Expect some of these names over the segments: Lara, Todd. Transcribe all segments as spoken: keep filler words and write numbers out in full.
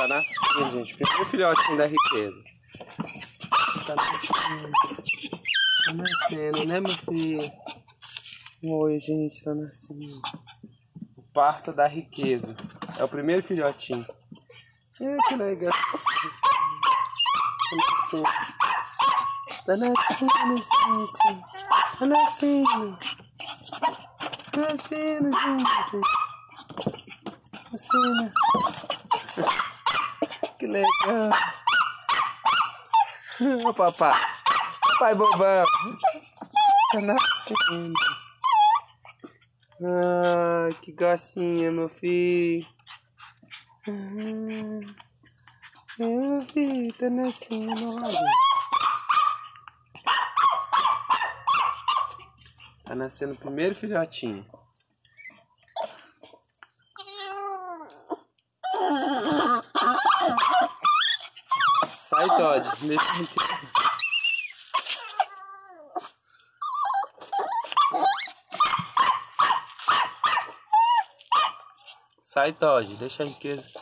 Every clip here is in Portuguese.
Tá nascendo, gente. Primeiro filhotinho da riqueza. Tá nascendo. Tá nascendo, né, meu filho? Oi, gente. Tá nascendo. O parto da riqueza. É o primeiro filhotinho. É, que legal. Tá nascendo. Tá nascendo, gente. Tá nascendo. Tá nascendo, gente. Tá nascendo. Que legal. Ô, papai. Papai bobão. Tá nascendo. Ah, que gracinha, meu filho. Ah, meu filho, tá nascendo. Olha. Tá nascendo o primeiro filhotinho. Sai, Todd, deixa eu ver. Sai, Todd, deixa a riqueza.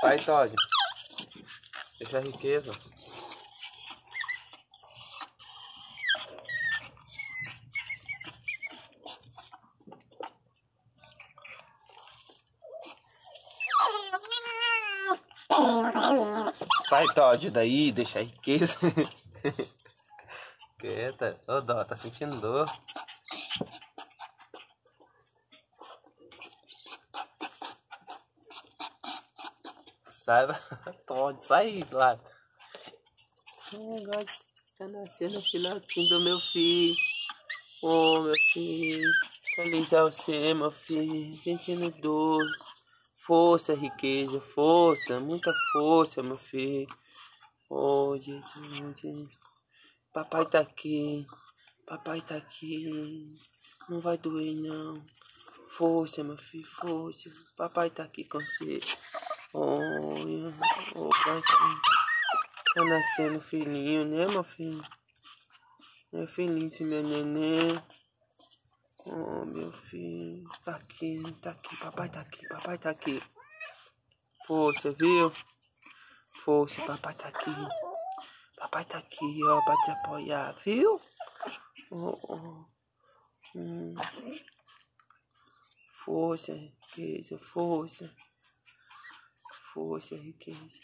Sai, Todd. Deixa a riqueza. Sai, Todd, daí, deixa a riqueza. Eita, ô dó, tá sentindo dor. Sai, Todd, sai, Lara. Que negócio, tá nascendo o filhotinho do meu filho. Ô, oh, meu filho, feliz ao ser, meu filho, sentindo dor. Força, riqueza, força, muita força, meu filho. Ô, Jesus, Jesus. Papai tá aqui, papai tá aqui, não vai doer não. Força, meu filho, força, papai tá aqui com você. Olha, oh, tá nascendo filhinho, né, meu filho? Meu filhinho, esse meu neném. Oh, meu filho, tá aqui, tá aqui, papai tá aqui, papai tá aqui. Força, viu? Força, papai tá aqui. Papai tá aqui, ó, pra te apoiar, viu? Oh, oh. Hum. Força, riqueza, força. Força, riqueza.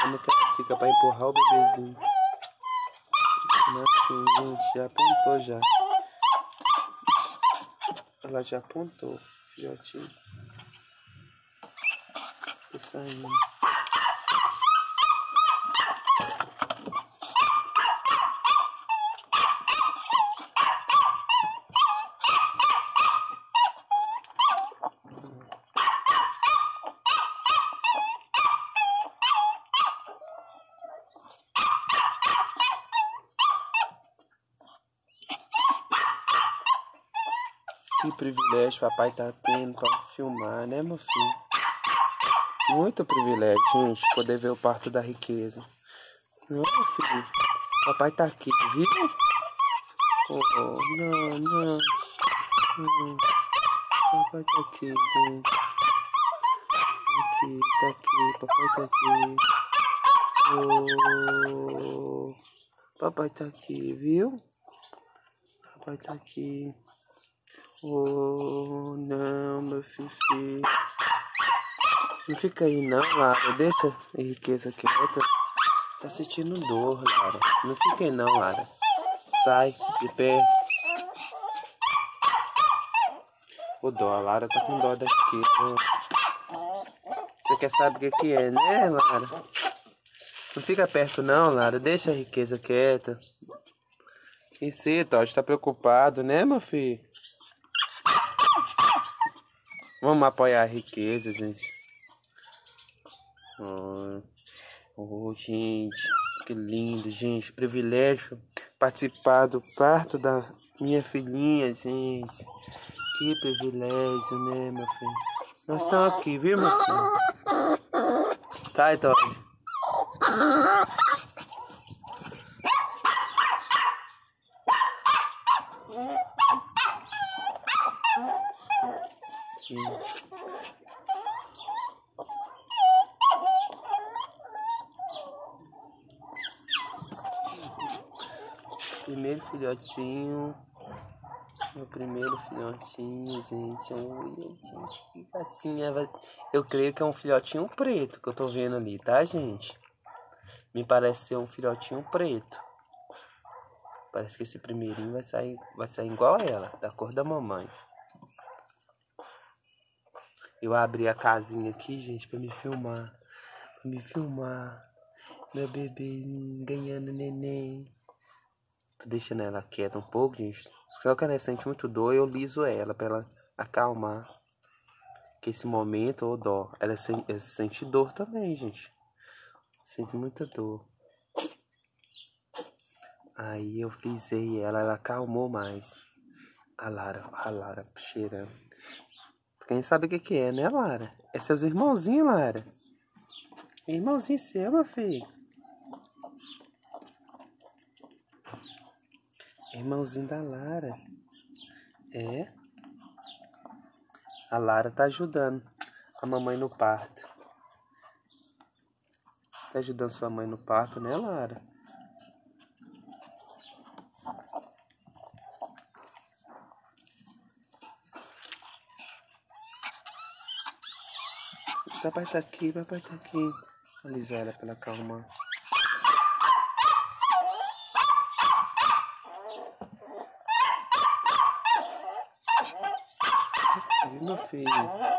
Como que ela fica pra empurrar o bebezinho? Assim, gente, já apontou já. Ela já apontou, filhotinho. Tô saindo. Que privilégio papai tá tendo pra filmar, né, meu filho? Muito privilégio, gente, poder ver o parto da riqueza. Não, meu filho, papai tá aqui, viu? Oh, não, não. Hum, papai tá aqui, gente. Aqui, tá aqui, papai tá aqui. Oh, papai tá aqui, viu? Papai tá aqui. Oh, não, meu meu xixi. Não fica aí não, Lara. Deixa a riqueza quieta. Tá sentindo dor, Lara. Não fica aí não, Lara. Sai de pé. O dó, a Lara tá com dó da riqueza. Você quer saber o que é, né, Lara? Não fica perto não, Lara. Deixa a riqueza quieta. E você, Todd, tá preocupado, né, meu filho? Vamos apoiar a riqueza, gente. Oh, oh, gente, que lindo, gente. Privilégio participar do parto da minha filhinha, gente. Que privilégio, né, meu filho? Nós estamos aqui, viu, meu filho? Tá, então. Primeiro filhotinho, meu primeiro filhotinho, gente. Olha, gente, que gracinha. Eu creio que é um filhotinho preto que eu tô vendo ali, tá, gente? Me parece ser um filhotinho preto. Parece que esse primeirinho vai sair, vai sair igual a ela, da cor da mamãe. Eu abri a casinha aqui, gente, pra me filmar. Pra me filmar. Meu bebê ganhando neném. Tô deixando ela quieta um pouco, gente. Só que ela sente muito dor, eu liso ela pra ela acalmar. Que esse momento, ô dó, ela sente, ela sente dor também, gente. Sente muita dor. Aí eu frisei ela, ela acalmou mais. A Lara, a Lara cheirando. Quem sabe o que que é, né, Lara? É seus irmãozinhos, Lara. Irmãozinho seu, meu filho. Irmãozinho da Lara. É. A Lara tá ajudando a mamãe no parto. Tá ajudando sua mãe no parto, né, Lara? Papai tá aqui, papai tá aqui. Alisar ela pra ela acalmar. Meu filho.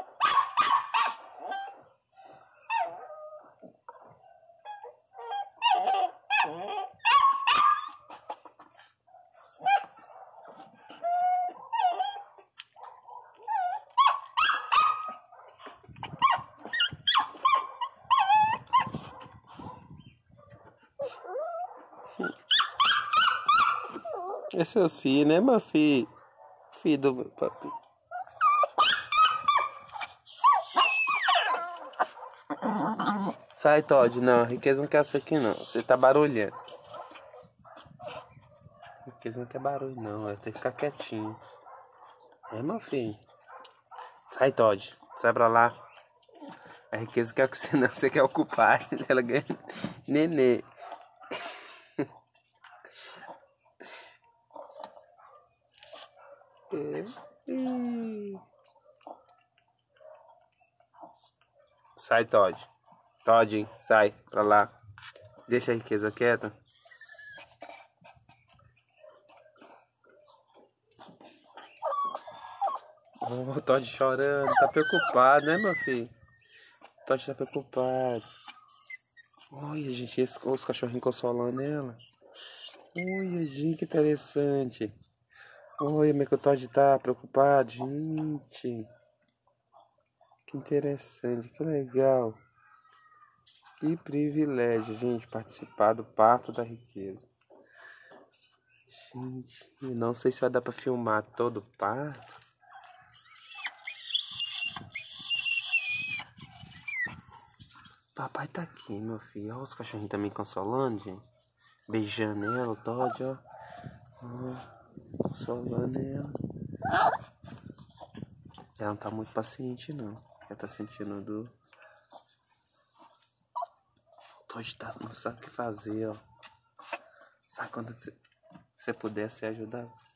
É seus filhos, né, meu filho? Filho do papi. Sai, Todd. Não, a riqueza não quer isso aqui, não. Você tá barulhando. A riqueza não quer barulho, não. Ela tem que ficar quietinho. É, meu filho? Sai, Todd. Sai pra lá. A riqueza quer que você não. Você quer ocupar. Ela ganha nenê. Sai, Todd. Todd, hein? Sai pra lá. Deixa a riqueza quieta. Oh, o Todd chorando. Tá preocupado, né, meu filho? O Todd tá preocupado. Olha, gente, esse, os cachorrinhos consolando ela. Olha, gente, que interessante. Olha, como é que o Todd tá preocupado, gente. Que interessante, que legal. Que privilégio, gente, participar do parto da riqueza. Gente, não sei se vai dar pra filmar todo o parto. Papai tá aqui, meu filho. Olha os cachorrinhos também consolando, gente. Beijando ela, o Todd, ó. ó. Consolando ela. Ela não tá muito paciente, não. Ela tá sentindo dor. O Todd tá, não sabe o que fazer, ó. Sabe quando você puder, você ajudar?